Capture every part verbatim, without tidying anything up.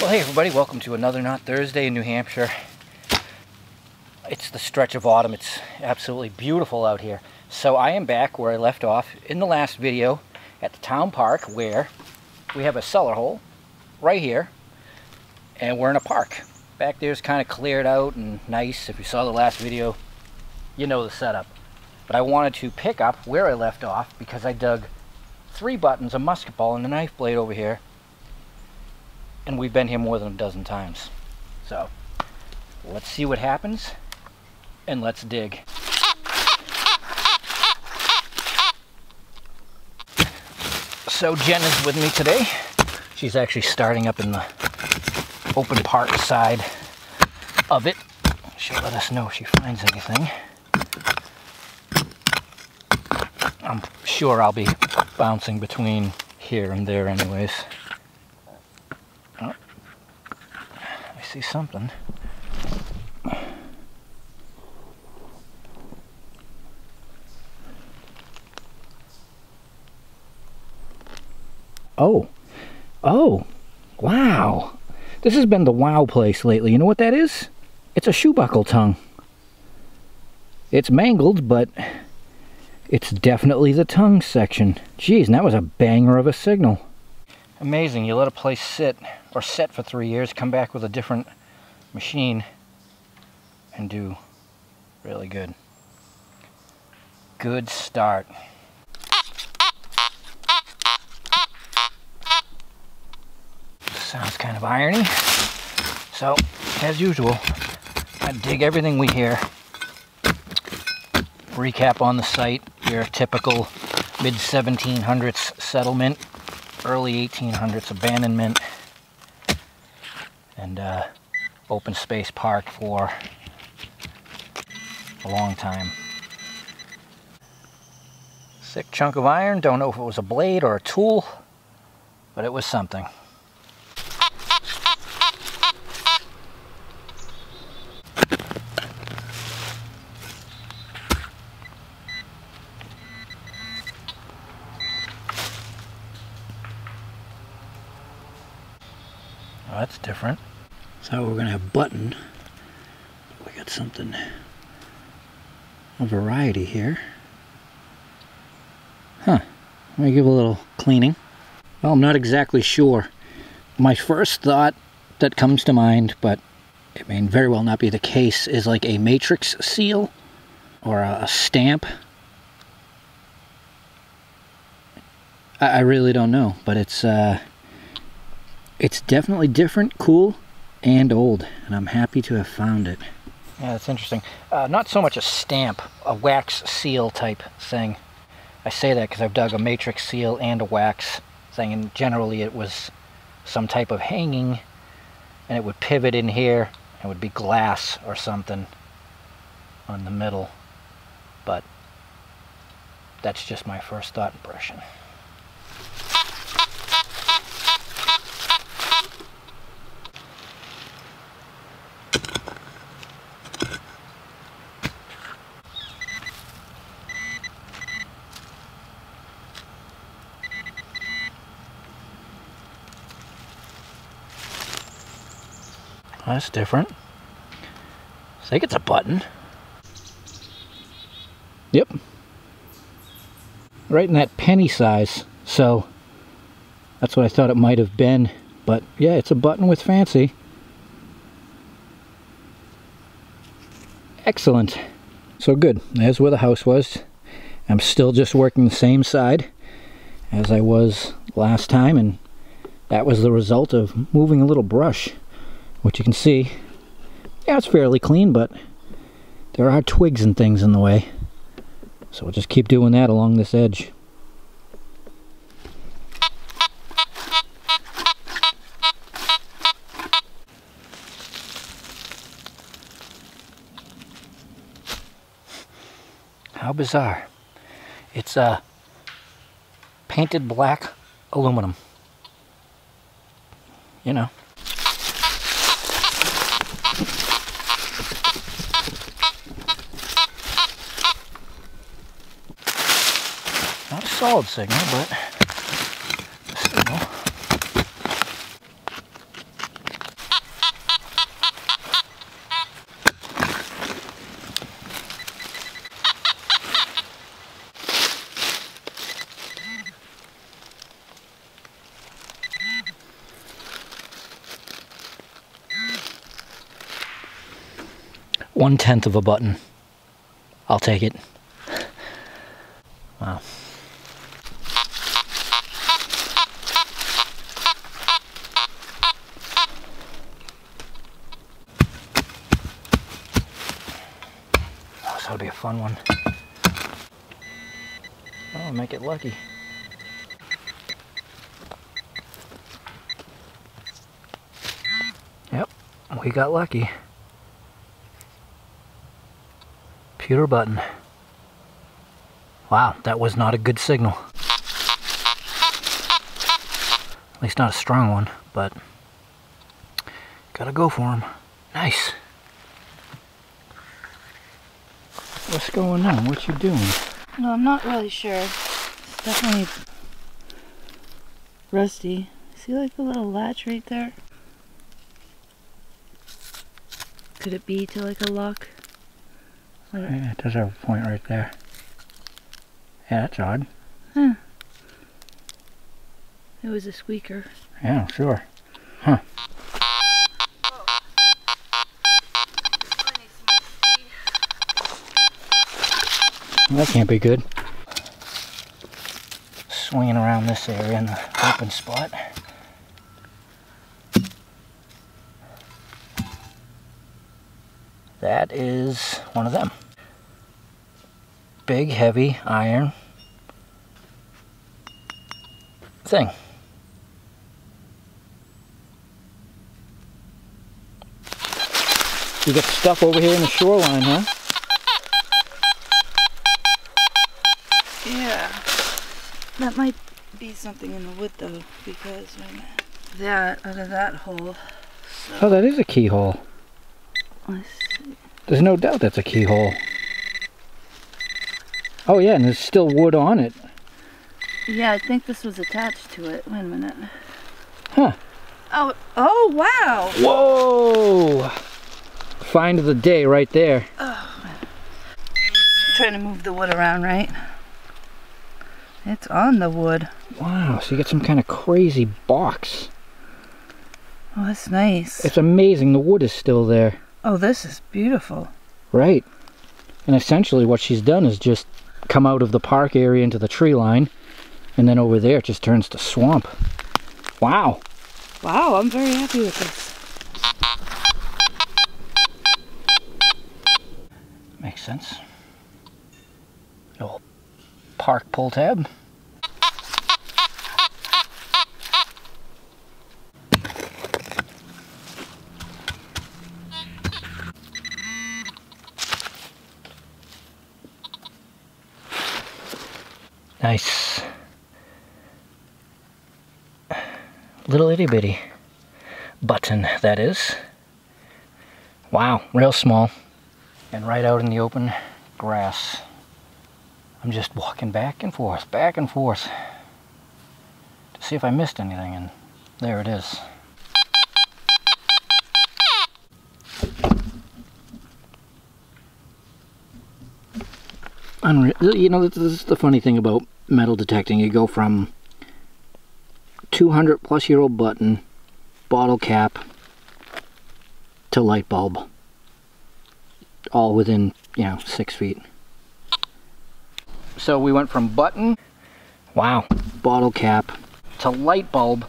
Well, hey everybody, welcome to another Not Thursday in New Hampshire. It's the stretch of autumn. It's absolutely beautiful out here. So I am back where I left off in the last video at the town park, where we have a cellar hole right here and we're in a park. Back there's kind of cleared out and nice. If you saw the last video, you know the setup. But I wanted to pick up where I left off because I dug three buttons, a musket ball, and a knife blade over here. And we've been here more than a dozen times. So let's see what happens and let's dig. So Jen is with me today. She's actually starting up in the open part side of it. She'll let us know if she finds anything. I'm sure I'll be bouncing between here and there anyways. See something. Oh, oh, wow. This has been the wow place lately. You know what that is? It's a shoe buckle tongue. It's mangled, but it's definitely the tongue section. Jeez, and that was a banger of a signal. Amazing, you let a place sit or set for three years, come back with a different machine and do really good. Good start. Sounds kind of irony. So, as usual, I dig everything we hear. Recap on the site, your typical mid seventeen hundreds settlement. Early eighteen hundreds abandonment and uh, open space park for a long time. Sick chunk of iron. Don't know if it was a blade or a tool, but it was something. Oh, that's different. So we're gonna have button. We got something, a variety here. Huh, let me give a little cleaning. Well, I'm not exactly sure. My first thought that comes to mind, but it may very well not be the case, is like a matrix seal or a stamp. I, I really don't know, but it's, uh, it's definitely different, cool, and old, and I'm happy to have found it. Yeah, that's interesting. Uh, not so much a stamp, a wax seal type thing. I say that because I've dug a matrix seal and a wax thing, and generally it was some type of hanging, and it would pivot in here, and it would be glass or something on the middle. But that's just my first thought impression. That's different. I think it's a button. Yep. Right in that penny size. So that's what I thought it might have been. But yeah, it's a button with fancy. Excellent. So good. There's where the house was. I'm still just working the same side as I was last time. And that was the result of moving a little brush. Which you can see, yeah, it's fairly clean, but there are twigs and things in the way. So we'll just keep doing that along this edge. How bizarre. It's a uh, painted black aluminum. You know. Solid signal, but signal. one tenth of a button. I'll take it. Wow. Oh, so that'll be a fun one. I'll make it lucky. Yep, we got lucky. Pewter button. Wow, that was not a good signal. At least not a strong one, but gotta go for him. Nice. What's going on? What you doing? No, I'm not really sure. It's definitely rusty. See like the little latch right there? Could it be to like a lock? Like, yeah, it does have a point right there. Yeah, that's odd. Huh. It was a squeaker. Yeah, sure. Huh. Whoa. I need some well, that can't be good. Swinging around this area in the open spot. That is one of them. Big, heavy iron thing. You got stuff over here in the shoreline, huh? Yeah. That might be something in the wood, though, because when that out of that hole. So. Oh, that is a keyhole. Let's see. There's no doubt that's a keyhole. Oh yeah, and there's still wood on it. Yeah, I think this was attached to it. Wait a minute. Huh. Oh, oh wow. Whoa. Find of the day right there. Oh. I'm trying to move the wood around, right? It's on the wood. Wow, so you got some kind of crazy box. Oh, that's nice. It's amazing the wood is still there. Oh, this is beautiful. Right. And essentially what she's done is just come out of the park area into the tree line, and then over there it just turns to swamp. Wow. Wow, I'm very happy with this. Makes sense. Little park pull tab. Nice. Little itty bitty button, that is. Wow, real small. And right out in the open grass. I'm just walking back and forth, back and forth to see if I missed anything, and there it is. Unreal. You know, this is the funny thing about metal detecting. You go from two hundred plus year old button, bottle cap, to light bulb. All within, you know, six feet. So we went from button, wow, bottle cap, to light bulb.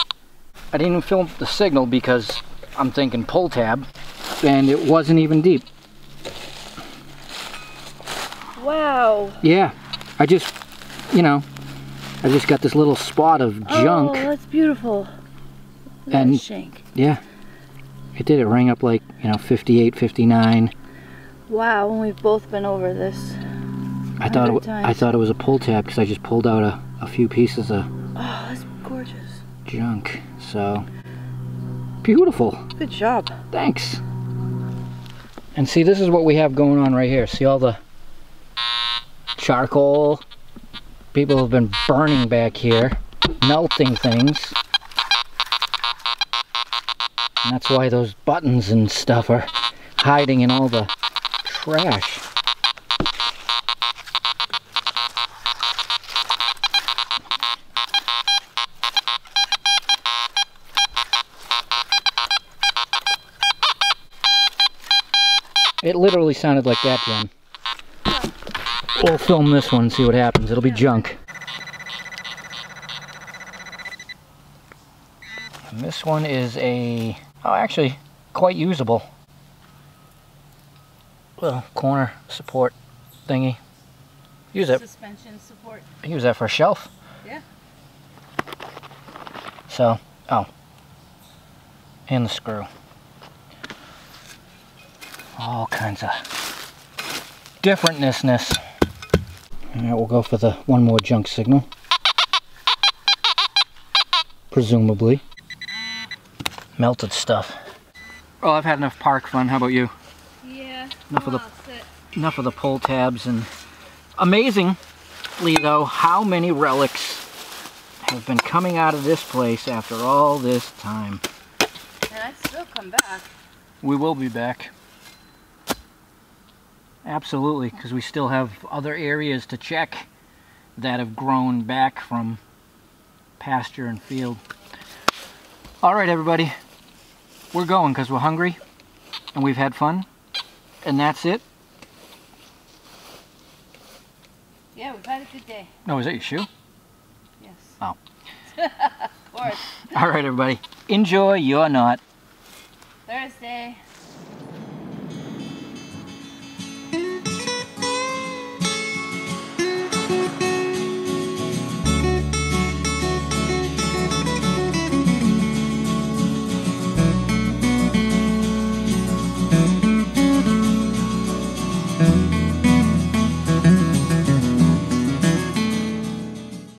I didn't even film the signal because I'm thinking pull tab, and it wasn't even deep. Wow. Yeah, I just, you know, I just got this little spot of junk. Oh, that's beautiful. That and shank. Yeah, it did. It rang up like, you know, fifty-eight, fifty-nine. Wow, and we've both been over this. I thought it, I thought it was a pull tab because I just pulled out a, a few pieces of. Oh, that's gorgeous. Junk. So beautiful. Good job. Thanks. And see, this is what we have going on right here. See all the charcoal. People have been burning back here, melting things. And that's why those buttons and stuff are hiding in all the trash. It literally sounded like that, Jen. We'll film this one and see what happens. It'll be junk. And this one is a, oh, actually quite usable little corner support thingy. Use it. Suspension support. Use that for a shelf. Yeah. So, oh, and the screw. All kinds of differentness. All right, we'll go for the one more junk signal. Presumably. Melted stuff. Oh, I've had enough park fun. How about you? Yeah. Enough of the enough of the pull tabs. And amazingly though, how many relics have been coming out of this place after all this time. And I'd still come back. We will be back. Absolutely, because we still have other areas to check that have grown back from pasture and field. All right, everybody. We're going because we're hungry and we've had fun, and that's it. Yeah, we've had a good day. No, oh, is that your shoe? Yes. Oh. Of course. All right, everybody. Enjoy your Not Thursday.